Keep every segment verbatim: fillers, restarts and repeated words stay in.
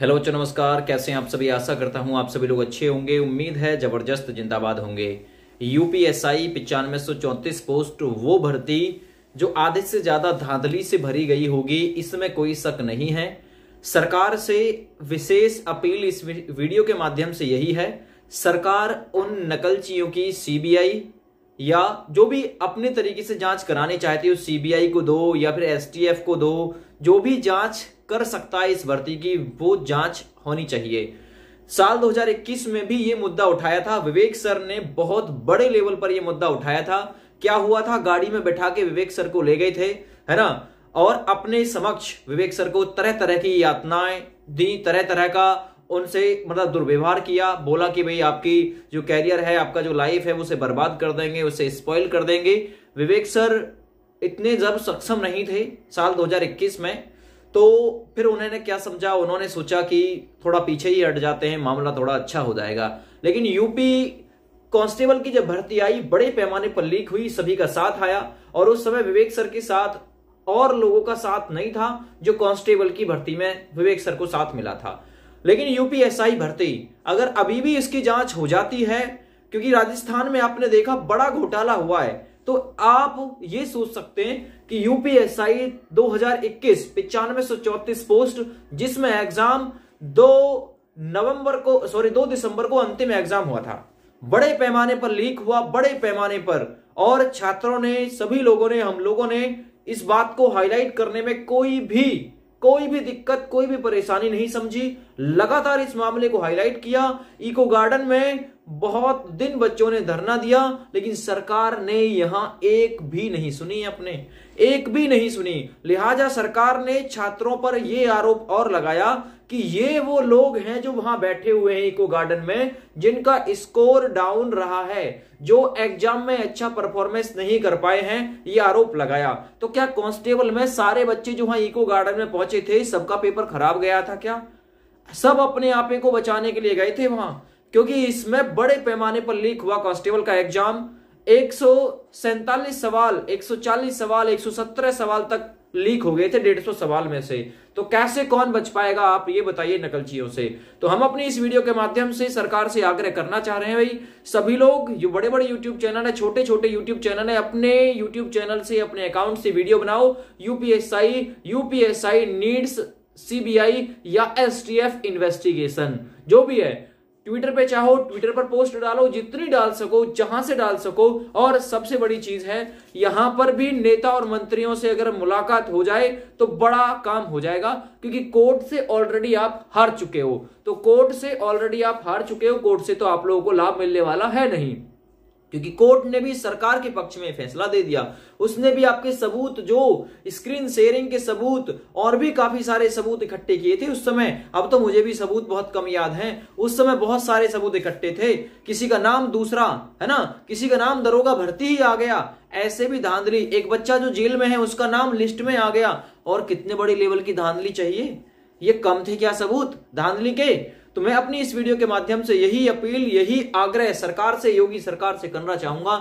Hello बच्चों, नमस्कार। कैसे हैं आप सभी? आशा करता हूं आप सभी लोग अच्छे होंगे। उम्मीद है जबरदस्त जिंदाबाद होंगे। यूपीएसआई पिचानवे सौ चौंतीस पोस्ट वो भर्ती जो आधे से ज्यादा धांधली से भरी गई होगी, इसमें कोई शक नहीं है। सरकार से विशेष अपील इस वीडियो के माध्यम से यही है, सरकार उन नकलचियों की सीबीआई या जो भी अपने तरीके से जांच कराने चाहती हो सीबीआई को दो या फिर एसटीएफ को दो, जो भी जांच कर सकता है इस भर्ती की वो जांच होनी चाहिए। साल दो हज़ार इक्कीस में भी ये मुद्दा उठाया था, विवेक सर ने बहुत बड़े लेवल पर ये मुद्दा उठाया था। क्या हुआ था, गाड़ी में बैठा के विवेक सर को ले गए थे, है ना, और अपने समक्ष विवेक सर को तरह तरह की यातनाएं दी, तरह तरह का उनसे मतलब दुर्व्यवहार किया, बोला कि भाई आपकी जो कैरियर है, आपका जो लाइफ है उसे बर्बाद कर देंगे, उसे स्पॉइल कर देंगे। विवेक सर इतने जब सक्षम नहीं थे साल दो हज़ार इक्कीस में, तो फिर उन्होंने क्या समझा, उन्होंने सोचा कि थोड़ा पीछे ही हट जाते हैं, मामला थोड़ा अच्छा हो जाएगा। लेकिन यूपी कांस्टेबल की जब भर्ती आई, बड़े पैमाने पर लीक हुई, सभी का साथ आया, और उस समय विवेक सर के साथ और लोगों का साथ नहीं था जो कांस्टेबल की भर्ती में विवेक सर को साथ मिला था। लेकिन यूपीएसआई भर्ती अगर अभी भी इसकी जांच हो जाती है, क्योंकि राजस्थान में आपने देखा बड़ा घोटाला हुआ है, तो आप ये सोच सकते हैं कि यूपीएसआई दो हज़ार इक्कीस पिचानवे सौ चौतीस पोस्ट, जिसमें एग्जाम दो नवंबर को सॉरी दो दिसंबर को अंतिम एग्जाम हुआ था, बड़े पैमाने पर लीक हुआ, बड़े पैमाने पर, और छात्रों ने, सभी लोगों ने, हम लोगों ने इस बात को हाईलाइट करने में कोई भी कोई भी दिक्कत, कोई भी परेशानी नहीं समझी, लगातार इस मामले को हाईलाइट किया। इको गार्डन में बहुत दिन बच्चों ने धरना दिया, लेकिन सरकार ने यहां एक भी नहीं सुनी, अपने एक भी नहीं सुनी। लिहाजा सरकार ने छात्रों पर यह आरोप और लगाया कि ये वो लोग हैं जो वहां बैठे हुए हैं इको गार्डन में, जिनका स्कोर डाउन रहा है, जो एग्जाम में अच्छा परफॉर्मेंस नहीं कर पाए हैं, ये आरोप लगाया। तो क्या कांस्टेबल में सारे बच्चे जो वहां इको गार्डन में पहुंचे थे, सबका पेपर खराब गया था क्या? सब अपने आपे को बचाने के लिए गए थे वहां, क्योंकि इसमें बड़े पैमाने पर लीक हुआ। कांस्टेबल का एग्जाम एक सौ सैंतालीस सवाल, एक सौ चालीस सवाल, एक सौ सत्रह सवाल तक लीक हो गए थे डेढ़ सौ सवाल में से। तो कैसे कौन बच पाएगा, आप ये बताइए नकलचियों से। तो हम अपनी इस वीडियो के माध्यम से सरकार से आग्रह करना चाह रहे हैं, भाई सभी लोग, जो बड़े बड़े यूट्यूब चैनल है, छोटे छोटे यूट्यूब चैनल है, अपने यूट्यूब चैनल से, अपने अकाउंट से वीडियो बनाओ। यूपीएसआई यूपीएसआई नीड्स सीबीआई या एसटीएफ इन्वेस्टिगेशन, जो भी है, ट्विटर पे चाहो ट्विटर पर पोस्ट डालो, जितनी डाल सको, जहां से डाल सको। और सबसे बड़ी चीज है, यहां पर भी नेता और मंत्रियों से अगर मुलाकात हो जाए तो बड़ा काम हो जाएगा, क्योंकि कोर्ट से ऑलरेडी आप हार चुके हो, तो कोर्ट से ऑलरेडी आप हार चुके हो कोर्ट से तो आप लोगों को लाभ मिलने वाला है नहीं, क्योंकि कोर्ट ने भी सरकार के पक्ष में फैसला दे दिया। उसने भी आपके सबूत, जो स्क्रीन शेयरिंग के सबूत और भी काफी सारे सबूत इकट्ठे किए थे उस समय, अब तो मुझे भी सबूत बहुत कम याद हैं, उस समय बहुत सारे सबूत इकट्ठे थे, किसी का नाम दूसरा, है ना, किसी का नाम दरोगा भर्ती ही आ गया, ऐसे भी धांधली, एक बच्चा जो जेल में है उसका नाम लिस्ट में आ गया। और कितने बड़े लेवल की धांधली चाहिए, ये कम थे क्या सबूत धांधली के? तो मैं अपनी इस वीडियो के माध्यम से यही अपील, यही आग्रह सरकार से, योगी सरकार से करना चाहूंगा।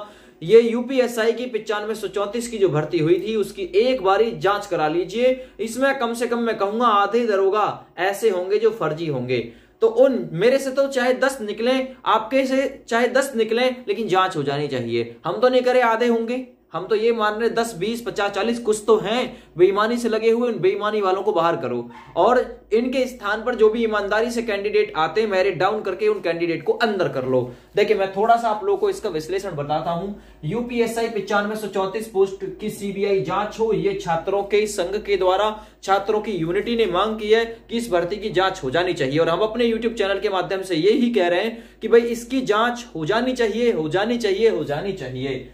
ये यूपीएसआई की पिचानवे सौ चौंतीस की जो भर्ती हुई थी, उसकी एक बारी जांच करा लीजिए। इसमें कम से कम मैं कहूंगा आधे दरोगा ऐसे होंगे जो फर्जी होंगे, तो उन, मेरे से तो चाहे दस निकले, आपके से चाहे दस निकले, लेकिन जांच हो जानी चाहिए। हम तो नहीं करे, आधे होंगे, हम तो ये मान रहे दस बीस पचास चालीस कुछ तो हैं बेईमानी से लगे हुए, उन बेईमानी वालों को बाहर करो, और इनके स्थान पर जो भी ईमानदारी से कैंडिडेट आते हैं, मेरिट डाउन करके उन कैंडिडेट को अंदर कर लो। देखिए मैं थोड़ा सा आप लोगों को इसका विश्लेषण बताता हूं। यूपीएसआई पिचानवे सौ चौंतीस पोस्ट की सीबीआई जांच हो, ये छात्रों के संघ के द्वारा, छात्रों की यूनिटी ने मांग की है कि इस भर्ती की जांच हो जानी चाहिए। और हम अपने यूट्यूब चैनल के माध्यम से यही कह रहे हैं कि भाई इसकी जांच हो जानी चाहिए, हो जानी चाहिए, हो जानी चाहिए।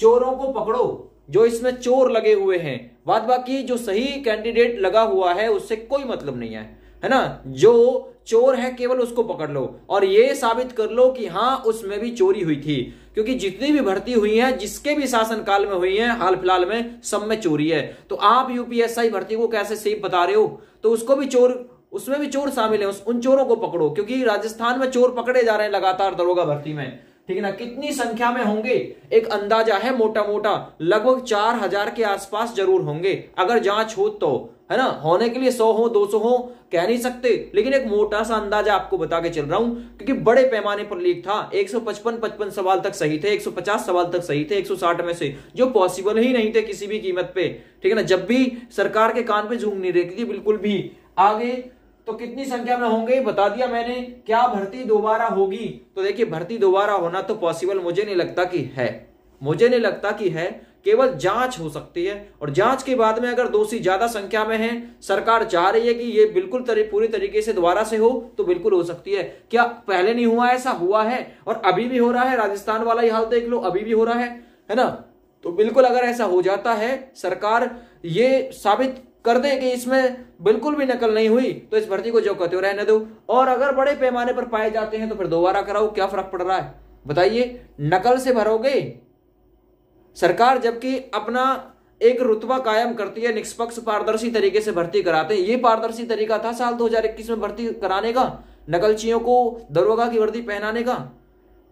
चोरों को पकड़ो, जो इसमें चोर लगे हुए हैं, बाद बाकी जो सही कैंडिडेट लगा हुआ है उससे कोई मतलब नहीं है, है ना, जो चोर है केवल उसको पकड़ लो, और ये साबित कर लो कि हाँ उसमें भी चोरी हुई थी, क्योंकि जितनी भी भर्ती हुई है, जिसके भी शासनकाल में हुई है, हाल फिलहाल में, सब में चोरी है। तो आप यूपीएसआई भर्ती को कैसे सेफ बता रहे हो, तो उसको भी चोर, उसमें भी चोर शामिल है, उन चोरों को पकड़ो, क्योंकि राजस्थान में चोर पकड़े जा रहे हैं लगातार दरोगा भर्ती में, ठीक है ना। कितनी संख्या में होंगे एक अंदाजा है, मोटा मोटा लगभग चार हजार के आसपास जरूर होंगे, अगर जांच हो तो। है ना, होने के लिए सौ हो दो सौ हो कह नहीं सकते, लेकिन एक मोटा सा अंदाजा आपको बता के चल रहा हूं, क्योंकि बड़े पैमाने पर लीक था। एक सौ पचपन पचपन सवाल तक सही थे, एक सौ पचास सवाल तक सही थे, एक सौ साठ में से जो पॉसिबल ही नहीं थे किसी भी कीमत पे, ठीक है ना। जब भी सरकार के कान पे झूम नहीं रही थी बिल्कुल भी। आगे तो कितनी संख्या में होंगे बता दिया मैंने। क्या भर्ती दोबारा होगी? तो देखिए भर्ती दोबारा होना तो पॉसिबल मुझे नहीं लगता कि है, मुझे नहीं लगता कि है। केवल जांच हो सकती है, और जांच के बाद में अगर दोषी ज्यादा संख्या में हैं, सरकार चाह रही है कि ये बिल्कुल तरी, पूरी तरीके से दोबारा से हो, तो बिल्कुल हो सकती है। क्या पहले नहीं हुआ? ऐसा हुआ है और अभी भी हो रहा है। राजस्थान वाला ही हाल देख लो, अभी भी हो रहा है, है ना। तो बिल्कुल अगर ऐसा हो जाता है, सरकार ये साबित कर दे कि इसमें बिल्कुल भी नकल नहीं हुई, तो इस भर्ती को जो कहते हो रहने दो। और अगर बड़े पैमाने पर पाए जाते हैं तो फिर दोबारा कराओ, क्या फर्क पड़ रहा है बताइए। नकल से भरोगे? सरकार जबकि अपना एक रुतबा कायम करती है, निष्पक्ष पारदर्शी तरीके से भर्ती कराते हैं। ये पारदर्शी तरीका था साल दो हज़ार इक्कीस में भर्ती कराने का, नकलचियों को दरोगा की वर्दी पहनाने का,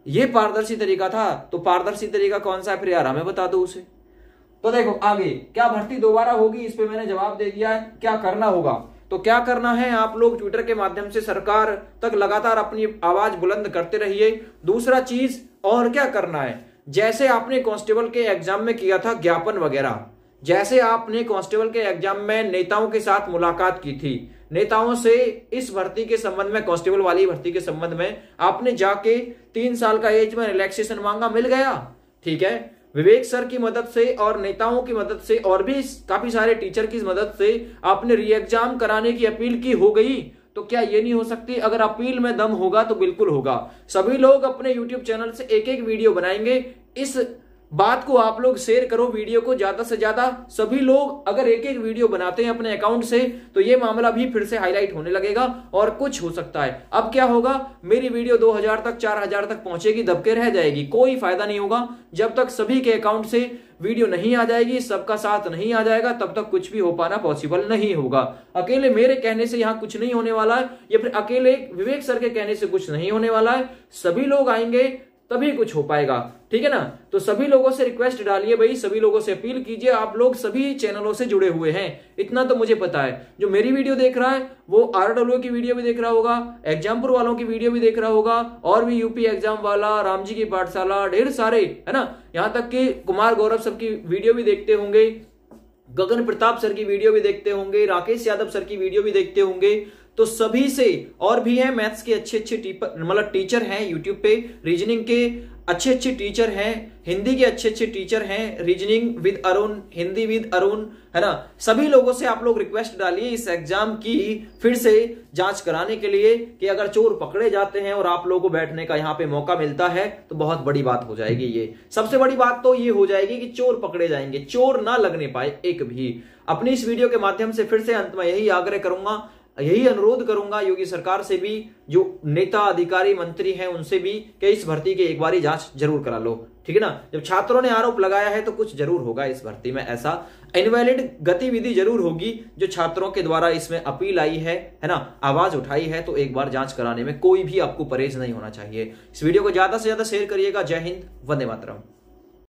ये पारदर्शी तरीका था। तो पारदर्शी तरीका कौन सा है फिर यार, हमें बता दो उसे। तो देखो आगे, क्या भर्ती दोबारा होगी? इस पे मैंने जवाब दे दिया है। क्या करना होगा? तो क्या करना है, आप लोग ट्विटर के माध्यम से सरकार तक लगातार अपनी आवाज बुलंद करते रहिए। दूसरा चीज, और क्या करना है, जैसे आपने कांस्टेबल के एग्जाम में किया था ज्ञापन वगैरह, जैसे आपने कांस्टेबल के एग्जाम में नेताओं के साथ मुलाकात की थी, नेताओं से इस भर्ती के संबंध में, कांस्टेबल वाली भर्ती के संबंध में आपने जाके तीन साल का एज में रिलैक्सेशन मांगा, मिल गया, ठीक है। विवेक सर की मदद से और नेताओं की मदद से और भी काफी सारे टीचर की मदद से आपने री एग्जाम कराने की अपील की, हो गई। तो क्या ये नहीं हो सकती? अगर अपील में दम होगा तो बिल्कुल होगा। सभी लोग अपने YouTube चैनल से एक एक वीडियो बनाएंगे, इस बात को आप लोग शेयर करो, वीडियो को ज्यादा से ज्यादा। सभी लोग अगर एक एक वीडियो बनाते हैं अपने अकाउंट से, तो ये मामला भी फिर से हाईलाइट होने लगेगा और कुछ हो सकता है। अब क्या होगा, मेरी वीडियो दो हज़ार तक चार हज़ार तक पहुंचेगी, दबके रह जाएगी, कोई फायदा नहीं होगा। जब तक सभी के अकाउंट से वीडियो नहीं आ जाएगी, सबका साथ नहीं आ जाएगा, तब तक कुछ भी हो पाना पॉसिबल नहीं होगा। अकेले मेरे कहने से यहाँ कुछ नहीं होने वाला है, या फिर अकेले विवेक सर के कहने से कुछ नहीं होने वाला है। सभी लोग आएंगे तभी कुछ हो पाएगा, ठीक है ना। तो सभी लोगों से रिक्वेस्ट डालिए भाई, सभी लोगों से अपील कीजिए। आप लोग सभी चैनलों से जुड़े हुए हैं, इतना तो मुझे पता है। जो मेरी वीडियो देख रहा है वो आरडब्ल्यू की वीडियो भी देख रहा होगा, एग्जामपुर वालों की वीडियो भी देख रहा होगा, और भी यूपी एग्जाम वाला, रामजी की पाठशाला, ढेर सारे, है ना। यहाँ तक कि कुमार गौरव सर की वीडियो भी देखते होंगे, गगन प्रताप सर की वीडियो भी देखते होंगे, राकेश यादव सर की वीडियो भी देखते होंगे। तो सभी से, और भी हैं मैथ्स के अच्छे अच्छे मतलब टीचर हैं यूट्यूब पे, रीजनिंग के अच्छे अच्छे टीचर हैं, हिंदी के अच्छे अच्छे टीचर हैं, reasoning with Arun, Hindi with Arun, है ना। सभी लोगों से आप लोग रिक्वेस्ट डालिए इस एग्जाम की फिर से जांच कराने के लिए, कि अगर चोर पकड़े जाते हैं और आप लोगों को बैठने का यहाँ पे मौका मिलता है तो बहुत बड़ी बात हो जाएगी। ये सबसे बड़ी बात तो ये हो जाएगी कि चोर पकड़े जाएंगे, चोर ना लगने पाए एक भी। अपनी इस वीडियो के माध्यम से फिर से अंत में यही आग्रह करूंगा, यही अनुरोध करूंगा योगी सरकार से भी, जो नेता अधिकारी मंत्री हैं उनसे भी, कि इस भर्ती की एक बारी जांच जरूर करा लो, ठीक है ना। जब छात्रों ने आरोप लगाया है तो कुछ जरूर होगा इस भर्ती में, ऐसा इनवैलिड गतिविधि जरूर होगी। जो छात्रों के द्वारा इसमें अपील आई है, है ना, आवाज उठाई है, तो एक बार जांच कराने में कोई भी आपको परहेज नहीं होना चाहिए। इस वीडियो को ज्यादा से ज्यादा शेयर करिएगा। जय हिंद, वंदे मातरम।